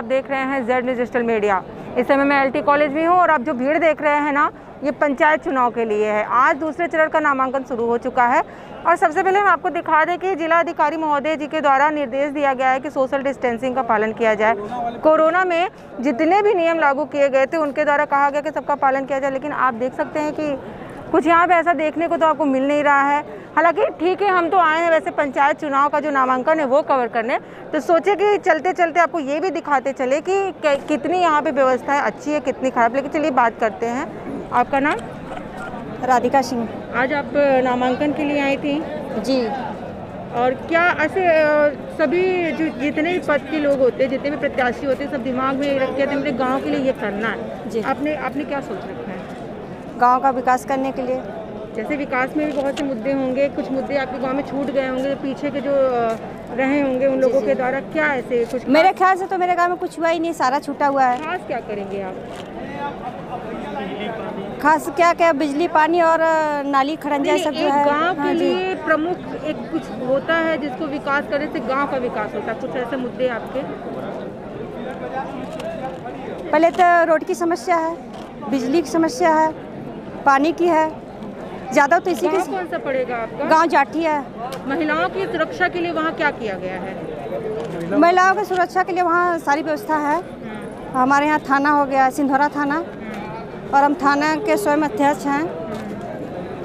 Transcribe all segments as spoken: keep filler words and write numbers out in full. आप देख रहे हैं जेड न्यूज़ डिजिटल मीडिया। इस समय मैं एलटी कॉलेज में हूँ और आप जो भीड़ देख रहे हैं ना, ये पंचायत चुनाव के लिए है। आज दूसरे चरण का नामांकन शुरू हो चुका है और सबसे पहले हम आपको दिखा दें कि जिला अधिकारी महोदय जी के द्वारा निर्देश दिया गया है कि सोशल डिस्टेंसिंग का पालन किया जाए। कोरोना में जितने भी नियम लागू किए गए थे उनके द्वारा कहा गया कि सबका पालन किया जाए, लेकिन आप देख सकते हैं कि कुछ यहाँ पे ऐसा देखने को तो आपको मिल नहीं रहा है। हालांकि ठीक है, हम तो आए हैं वैसे पंचायत चुनाव का जो नामांकन है वो कवर करने, तो सोचे कि चलते चलते आपको ये भी दिखाते चले कि कितनी यहाँ पे व्यवस्था है, अच्छी है कितनी खराब। लेकिन चलिए बात करते हैं। आपका नाम? राधिका सिंह। आज आप नामांकन के लिए आई थी जी, और क्या ऐसे सभी जो जितने भी पद के लोग होते हैं, जितने भी प्रत्याशी होते हैं, सब दिमाग में रखते हैं अपने गाँव के लिए ये करना है जी? आपने आपने क्या सोच रखा है गांव का विकास करने के लिए? जैसे विकास में भी बहुत से मुद्दे होंगे, कुछ मुद्दे आपके गांव में छूट गए होंगे, पीछे के जो रहे होंगे उन लोगों के द्वारा, क्या ऐसे कुछ? मेरे ख्याल से तो मेरे गांव में कुछ हुआ ही नहीं, सारा छूटा हुआ है। खास क्या करेंगे आप? खास क्या क्या, बिजली पानी और नाली खरंजा सब जो है गाँव के लिए प्रमुख एक कुछ होता है जिसको विकास करने से गाँव का विकास होता है, कुछ ऐसे मुद्दे आपके? पहले तो रोड की समस्या है, बिजली की समस्या है, पानी की है, ज्यादा तो इसी की। कौन सा पड़ेगा आपका? गांव जाठी है। महिलाओं की सुरक्षा के लिए वहाँ क्या किया गया है? महिलाओं की सुरक्षा के लिए वहाँ सारी व्यवस्था है। हमारे यहाँ थाना हो गया, सिंधोरा थाना, और हम थाना के स्वयं अध्यक्ष हैं,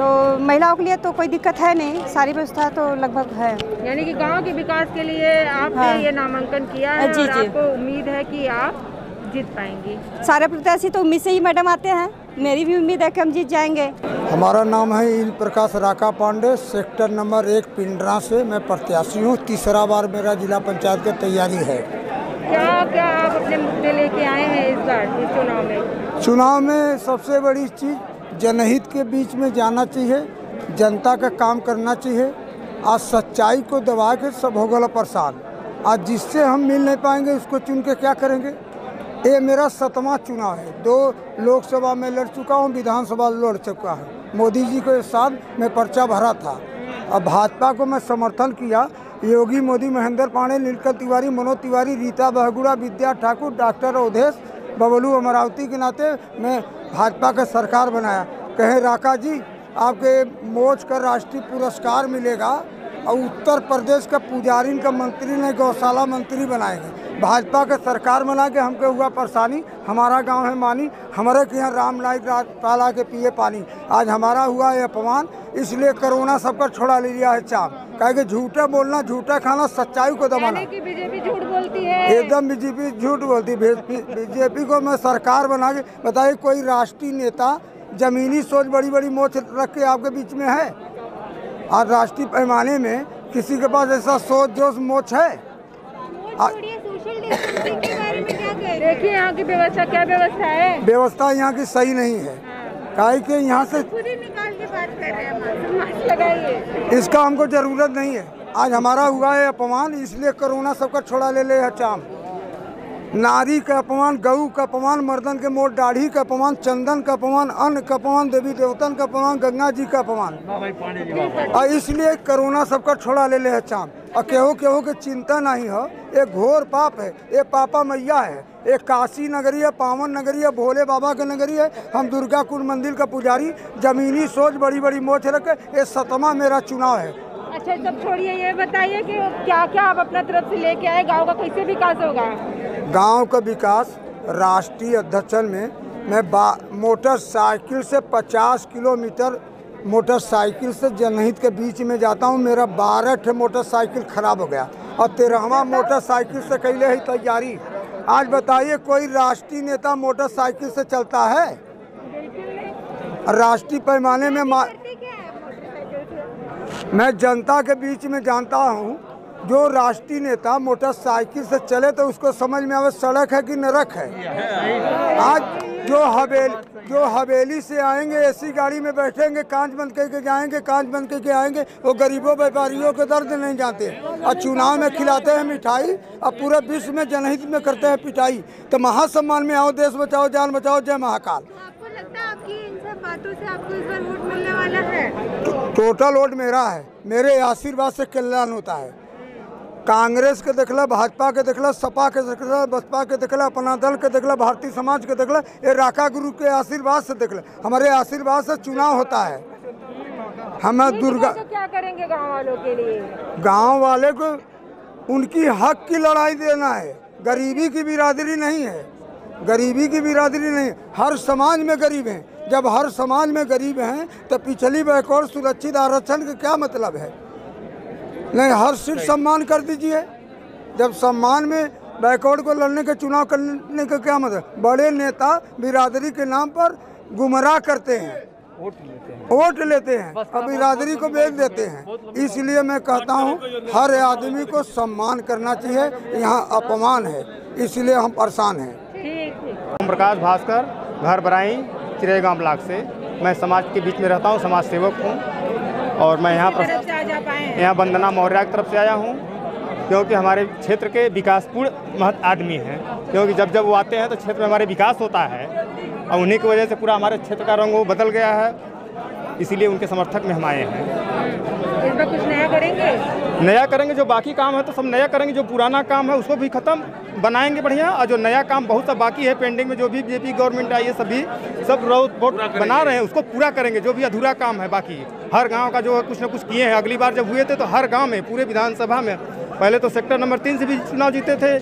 तो महिलाओं के लिए तो कोई दिक्कत है नहीं, सारी व्यवस्था तो लगभग है। यानी कि गाँव के विकास के लिए आपने हाँ। ये नामांकन किया है जी, और जी। आपको उम्मीद है कि आप जीत पाएंगी? सारे प्रत्याशी तो उम्मीद से ही मैडम आते हैं, मेरी भी उम्मीद है कि हम जीत जाएंगे। हमारा नाम है इल प्रकाश राका पांडे, सेक्टर नंबर एक पिंडरा से मैं प्रत्याशी हूँ। तीसरा बार मेरा जिला पंचायत की तैयारी है। क्या क्या आप अपने मुद्दे लेके आए हैं इस बार इस चुनाव में? चुनाव में सबसे बड़ी चीज़ जनहित के बीच में जाना चाहिए, जनता का काम करना चाहिए। आज सच्चाई को दबा के सब हो गया परेशान। आज जिससे हम मिल नहीं पाएंगे उसको चुन के क्या करेंगे? ये मेरा सतवां चुनाव है, दो लोकसभा में लड़ चुका हूँ, विधानसभा लड़ चुका है। मोदी जी के साथ मैं पर्चा भरा था, अब भाजपा को मैं समर्थन किया। योगी मोदी, महेंद्र पांडेय, नीलकंठ तिवारी, मनोज तिवारी, रीता बहगुड़ा, विद्या ठाकुर, डॉक्टर अवधेश, बबलू अमरावती के नाते मैं भाजपा का सरकार बनाया। कहें राका जी आपके मोज का राष्ट्रीय पुरस्कार मिलेगा, और उत्तर प्रदेश का पुजारी का मंत्री ने गौशाला मंत्री बनाएंगे। भाजपा का सरकार बना के हमको हुआ परेशानी। हमारा गांव है मानी, हमारे के यहाँ राम नाईक ताला के पिए पानी। आज हमारा हुआ है अपमान, इसलिए कोरोना सबका छोड़ा ले लिया है चाप। कहे झूठा बोलना, झूठा खाना, सच्चाई को दबाना। बीजेपी झूठ बोलती है, एकदम बीजेपी झूठ बोलती है। बीजेपी को मैं सरकार बना के बताइए, कोई राष्ट्रीय नेता जमीनी सोच बड़ी बड़ी मोच रख के आपके बीच में है? आज राष्ट्रीय पैमाने में किसी के पास ऐसा सोच जोश मोच है? देखिए यहाँ की व्यवस्था, क्या व्यवस्था है? व्यवस्था यहाँ की सही नहीं है। काहे के यहाँ से खुद ही निकाल के बात कर रहे हैं, मास्क लगाइए, इसका हमको जरूरत नहीं है। आज हमारा हुआ है अपमान, इसलिए कोरोना सबका छोड़ा ले ले है चाम। नारी का अपमान, गऊ का अपमान, मर्दन के मोट दाढ़ी का अपमान, चंदन का अपमान, अन्न का अपमान, देवी देवतन का अपमान, गंगा जी का अपमान, और इसलिए कोरोना सबका छोड़ा ले ले है चाम। और केहू केहू के चिंता नहीं हो, ये घोर पाप है, ये पापा मैया है, ये काशी नगरी है, पावन नगरी है, भोले बाबा के नगरी है। हम दुर्गा कुंड मंदिर का पुजारी जमीनी सोच बड़ी बड़ी मोच रखे, ये सतमा मेरा चुनाव है। अच्छा सब छोड़िए, ये बताइए कि क्या क्या आप अपना तरफ से लेके आए, गाँव का कैसे विकास होगा? गाँव का विकास राष्ट्रीय अध्यक्षन में मैं मोटरसाइकिल से पचास किलोमीटर मोटरसाइकिल से जनहित के बीच में जाता हूँ। मेरा बारह ठे मोटरसाइकिल खराब हो गया और तेरहवा मोटरसाइकिल से कैले ही तैयारी। आज बताइए कोई राष्ट्रीय नेता मोटरसाइकिल से चलता है? राष्ट्रीय पैमाने में मा... मैं जनता के बीच में जानता हूँ, जो राष्ट्रीय नेता मोटरसाइकिल से चले तो उसको समझ में आवे सड़क है कि नरक है। आज जो हवेली जो हवेली से आएंगे, एसी गाड़ी में बैठेंगे, कांच बंद करके जाएंगे, कांच बंद करके आएंगे, वो गरीबों व्यापारियों के दर्द नहीं जानते। और चुनाव में खिलाते हैं मिठाई और पूरे विश्व में जनहित में करते हैं पिटाई। तो महासम्मान में आओ, देश बचाओ, जान बचाओ, जय महाकाल। आपको लगता है आपकी इन सब बातों से आपको इस बार वोट मिलने वाला है? टोटल वोट मेरा है, मेरे आशीर्वाद से कल्याण होता है। कांग्रेस के देखला, भाजपा के देखला, सपा के देखला, बसपा के देखला, अपना दल के देखला, भारतीय समाज के देखला, ये राका गुरु के आशीर्वाद से देखला। हमारे आशीर्वाद से चुनाव होता है। हमें दुर्गा तो क्या करेंगे गाँव वालों के लिए? गाँव वाले को उनकी हक की लड़ाई देना है। गरीबी की बिरादरी नहीं है, गरीबी की बिरादरी नहीं है। हर समाज में गरीब हैं। जब हर समाज में गरीब हैं तो पिछली बैकवर्ड सुरक्षित आरक्षण का क्या मतलब है? नहीं, हर सीट सम्मान कर दीजिए। जब सम्मान में बैकवर्ड को लड़ने के, चुनाव करने का क्या मतलब? बड़े नेता बिरादरी के नाम पर गुमराह करते हैं, वोट लेते हैं, वोट लेते हैं और बिरादरी को बेच देते हैं। इसलिए मैं कहता हूं हर आदमी को सम्मान करना चाहिए। यहाँ अपमान है, इसलिए हम परेशान हैं। इल प्रकाश भास्कर, घर बराई चिरेगांव ब्लॉक से। मैं समाज के बीच में रहता हूँ, समाज सेवक हूँ और मैं यहाँ पर यहाँ वंदना मौर्य की तरफ से आया हूँ, क्योंकि हमारे क्षेत्र के विकासपूर्ण महत्व आदमी हैं। क्योंकि जब जब वो आते हैं तो क्षेत्र में हमारे विकास होता है और उन्हीं की वजह से पूरा हमारे क्षेत्र का रंग वो बदल गया है। इसीलिए उनके समर्थक में हम आए हैं। इस पर कुछ नया करेंगे, नया करेंगे। जो बाकी काम है तो सब नया करेंगे, जो पुराना काम है उसको भी खत्म बनाएंगे बढ़िया। और जो नया काम बहुत सा बाकी है पेंडिंग में, जो भी बीजेपी गवर्नमेंट आई है सभी सब रोड वोट बना रहे हैं, उसको पूरा करेंगे। जो भी अधूरा काम है बाकी, हर गाँव का जो कुछ ना कुछ किए हैं। अगली बार जब हुए थे तो हर गाँव में, पूरे विधानसभा में, पहले तो सेक्टर नंबर तीन से भी चुनाव जीते थे,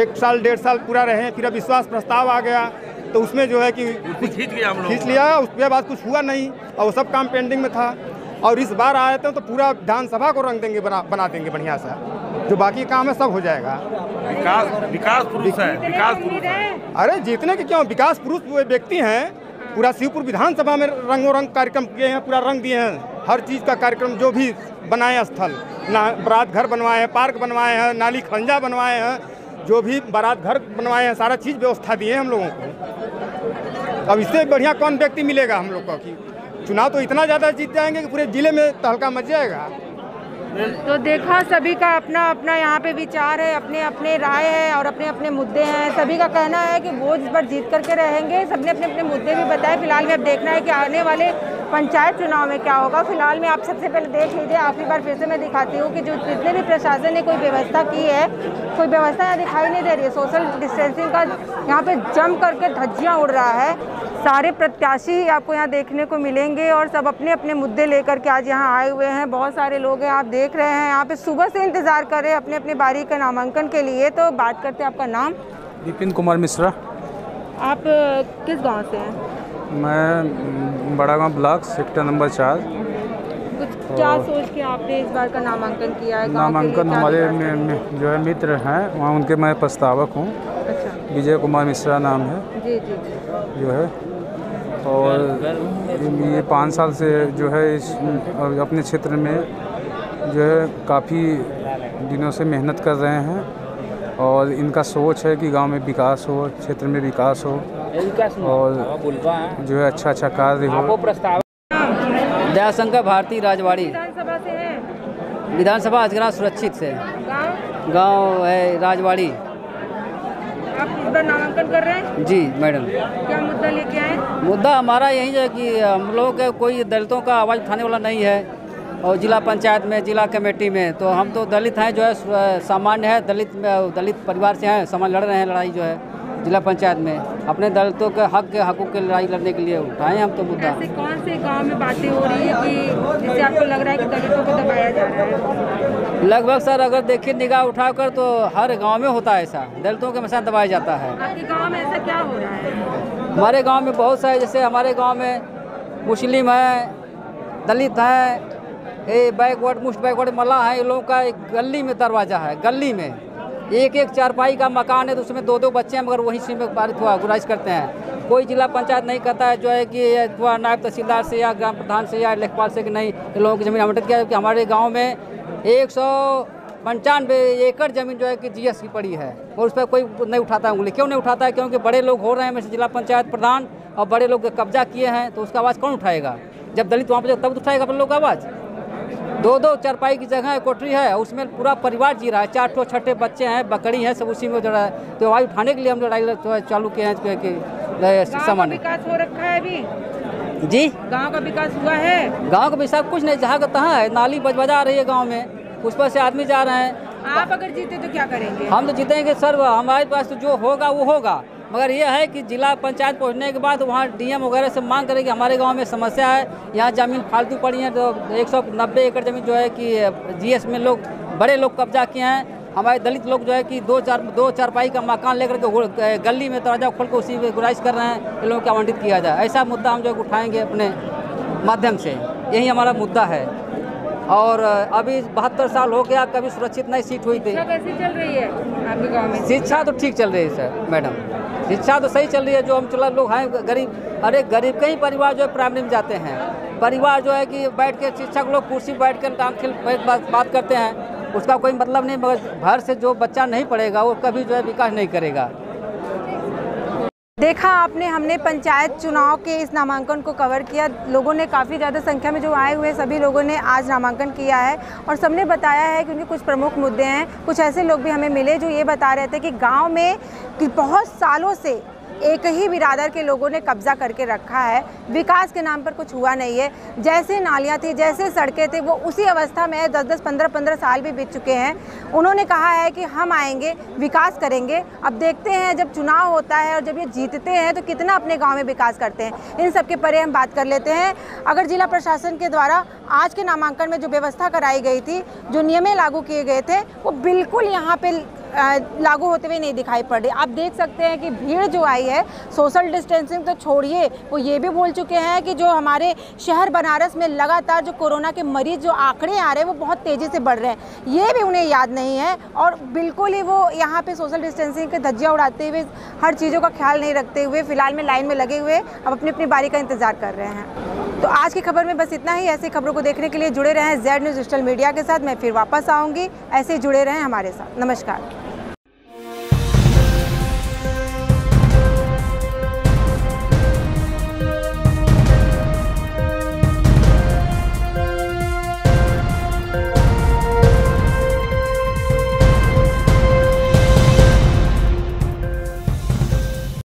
एक साल डेढ़ साल पूरा रहे। फिर अब विश्वास प्रस्ताव आ गया तो उसमें जो है कि खींच गया, हम लोग खींच लिया। उसके बाद कुछ हुआ नहीं और वो सब काम पेंडिंग में था। और इस बार आए थे तो पूरा विधानसभा को रंग देंगे, बना बना देंगे बढ़िया सा। जो बाकी काम है सब हो जाएगा। विकास विकास पुरुष है, विकास पुरुष है। अरे जीतने के क्यों, विकास पुरुष व्यक्ति हैं। पूरा शिवपुर विधानसभा में रंगों रंग कार्यक्रम किए हैं, पूरा रंग दिए हैं। हर चीज़ का कार्यक्रम जो भी बनाए, स्थल ना बारात घर बनवाए हैं, पार्क बनवाए हैं, नाली खंजा बनवाए हैं, जो भी बारात घर बनवाए हैं, सारा चीज़ व्यवस्था दिए हैं हम लोगों को। अब इससे बढ़िया कौन व्यक्ति मिलेगा हम लोग को? कि चुनाव तो इतना ज़्यादा जीत जाएंगे कि पूरे ज़िले में तहलका मच जाएगा। तो देखा, सभी का अपना अपना यहाँ पे विचार है, अपने अपने राय है और अपने अपने मुद्दे हैं। सभी का कहना है कि वो इस बार जीत करके रहेंगे। सबने अपने अपने मुद्दे भी बताए। फिलहाल में अब देखना है कि आने वाले पंचायत चुनाव में क्या होगा। फिलहाल में आप सबसे पहले देख लीजिए। आखिरी बार फिर से मैं दिखाती हूँ कि जो जितने भी प्रशासन ने कोई व्यवस्था की है, कोई व्यवस्था यहाँ दिखाई नहीं दे रही है। सोशल डिस्टेंसिंग का यहाँ पर जम करके धज्जियाँ उड़ रहा है। सारे प्रत्याशी आपको यहाँ देखने को मिलेंगे और सब अपने अपने मुद्दे लेकर के आज यहाँ आए हुए हैं। बहुत सारे लोग हैं, आप देख रहे हैं यहाँ पे सुबह से इंतजार कर रहे हैं अपने अपने बारी का नामांकन के लिए। तो बात करते हैं, आपका नाम? विपिन कुमार मिश्रा। आप किस गांव से हैं? मैं बड़ा गांव ब्लॉक, सेक्टर नंबर चार। कुछ क्या सोच के आपने इस बार का नामांकन किया है? नामांकन हमारे जो है मित्र हैं वहाँ, उनके मैं प्रस्तावक हूँ। अच्छा। विजय कुमार मिश्रा नाम है जी जी जो है, और ये पाँच साल से जो है इस अपने क्षेत्र में जो है काफ़ी दिनों से मेहनत कर रहे हैं और इनका सोच है कि गांव में विकास हो, क्षेत्र में विकास हो और जो है अच्छा अच्छा कार्य हो। दयाशंकर, भारतीय राजवाड़ी विधानसभा अजगरा सुरक्षित से, गांव है राजवाड़ी। आप इस बार नामांकन कर रहे हैं? जी मैडम। क्या मुद्दा लेके आए? मुद्दा हमारा यही है कि हम लोग कोई दलितों का आवाज़ उठाने वाला नहीं है और जिला पंचायत में, जिला कमेटी में। तो हम तो दलित हैं जो है, सामान्य है, दलित दलित परिवार से हैं, समाज लड़ रहे हैं लड़ाई जो है जिला पंचायत में। अपने दलितों के हक के हकूक़ के लड़ाई लड़ने के लिए उठाएं हम तो मुद्दा। ऐसे कौन से गांव में बातें हो रही है कि जिससे आपको लग रहा है कि दलितों को दबाया जा रहा है? लगभग सर, अगर देखिए निगाह उठाकर तो हर गाँव में होता है ऐसा, दलितों के हमेशा दबाया जाता है। आपके गाँव में ऐसा क्या हो रहा है? हमारे गाँव में बहुत सारे, जैसे हमारे गाँव में मुस्लिम हैं, दलित हैं, ये बैकवर्ड मुस्ट बैकवर्ड मला है। इन लोगों का एक गली में दरवाज़ा है, गली में एक एक चारपाई का मकान है तो उसमें दो दो बच्चे हैं मगर वही सीट में पारित हुआ। गुजारिश करते हैं, कोई जिला पंचायत नहीं कहता है जो है कि नायब तहसीलदार से या ग्राम प्रधान से या लेखपाल से कि नहीं इन लोगों की जमीन आवंटित किया। कि हमारे गाँव में एक सौ पंचानवे एकड़ जमीन जो है कि जी एस की पड़ी है और उस पर कोई नहीं उठाता है उंगली। क्यों नहीं उठाता है? क्योंकि बड़े लोग हो रहे हैं वैसे जिला पंचायत प्रधान और बड़े लोग कब्जा किए हैं तो उसका आवाज़ कौन उठाएगा? जब दलित वहाँ पर तब उठाएगा अपन लोग का आवाज़। दो दो चारपाई की जगह है, कोठरी है, उसमें पूरा परिवार जी रहा है, चार ठो छठे बच्चे हैं, बकरी हैं, सब उसी में जो रहा है। तो आवाज़ उठाने के लिए हम लड़ाई चालू किए हैं कि सामान विकास हो रखा है अभी जी। गांव का विकास हुआ है? गांव का विकास कुछ नहीं, जहाँ का तहाँ है। नाली बजबजा आ रही है गांव में, उस पर से आदमी जा रहे हैं। आप अगर जीते तो क्या करेंगे? हम तो जीतेंगे सर, हमारे पास तो जो होगा वो होगा, मगर यह है कि जिला पंचायत पहुंचने के बाद वहाँ डीएम वगैरह से मांग करें कि हमारे गांव में समस्या है, यहाँ ज़मीन फालतू पड़ी है, तो एक सौ नब्बे एकड़ ज़मीन जो है कि जीएस में लोग बड़े लोग कब्जा किए हैं। हमारे दलित लोग जो है कि दो चार दो चारपाई का मकान लेकर के गली में दरवाजा खोल कर उसी में गुराइश कर रहे हैं, इन लोगों को आवंटित किया जाए, ऐसा मुद्दा हम जो है उठाएँगे अपने माध्यम से, यही हमारा मुद्दा है। और अभी बहत्तर साल हो गया, कभी सुरक्षित नहीं सीट हुई थी। शिक्षा कैसी चल रही है आपके गांव में? शिक्षा तो ठीक चल रही है सर, मैडम शिक्षा तो सही चल रही है। जो हम चला लोग हैं गरीब, अरे गरीब कई परिवार जो है प्राइमरी में जाते हैं, परिवार जो है कि बैठ के शिक्षक लोग कुर्सी बैठ कर टाँग खेल बैठ बात करते हैं, उसका कोई मतलब नहीं, मगर घर से जो बच्चा नहीं पढ़ेगा वो कभी जो है विकास नहीं करेगा। देखा आपने, हमने पंचायत चुनाव के इस नामांकन को कवर किया, लोगों ने काफ़ी ज़्यादा संख्या में जो आए हुए सभी लोगों ने आज नामांकन किया है और सबने बताया है कि उनके कुछ प्रमुख मुद्दे हैं। कुछ ऐसे लोग भी हमें मिले जो ये बता रहे थे कि गांव में कि बहुत सालों से एक ही बिरादर के लोगों ने कब्जा करके रखा है, विकास के नाम पर कुछ हुआ नहीं है, जैसे नालियाँ थी जैसे सड़कें थी वो उसी अवस्था में दस दस पंद्रह पंद्रह साल भी बीत चुके हैं। उन्होंने कहा है कि हम आएंगे विकास करेंगे। अब देखते हैं जब चुनाव होता है और जब ये जीतते हैं तो कितना अपने गाँव में विकास करते हैं। इन सब के परे हम बात कर लेते हैं। अगर जिला प्रशासन के द्वारा आज के नामांकन में जो व्यवस्था कराई गई थी, जो नियमें लागू किए गए थे, वो बिल्कुल यहाँ पर लागू होते हुए नहीं दिखाई पड़ रही। आप देख सकते हैं कि भीड़ जो आई है, सोशल डिस्टेंसिंग तो छोड़िए, वो ये भी बोल चुके हैं कि जो हमारे शहर बनारस में लगातार जो कोरोना के मरीज जो आंकड़े आ रहे हैं वो बहुत तेज़ी से बढ़ रहे हैं, ये भी उन्हें याद नहीं है और बिल्कुल ही वो यहाँ पे सोशल डिस्टेंसिंग के धज्जियाँ उड़ाते हुए हर चीज़ों का ख्याल नहीं रखते हुए फिलहाल में लाइन में लगे हुए अब अपनी अपनी बारी का इंतज़ार कर रहे हैं। तो आज की खबर में बस इतना ही। ऐसी खबरों को देखने के लिए जुड़े रहें जेड न्यूज़ डिजिटल मीडिया के साथ। मैं फिर वापस आऊँगी, ऐसे जुड़े रहें हमारे साथ। नमस्कार।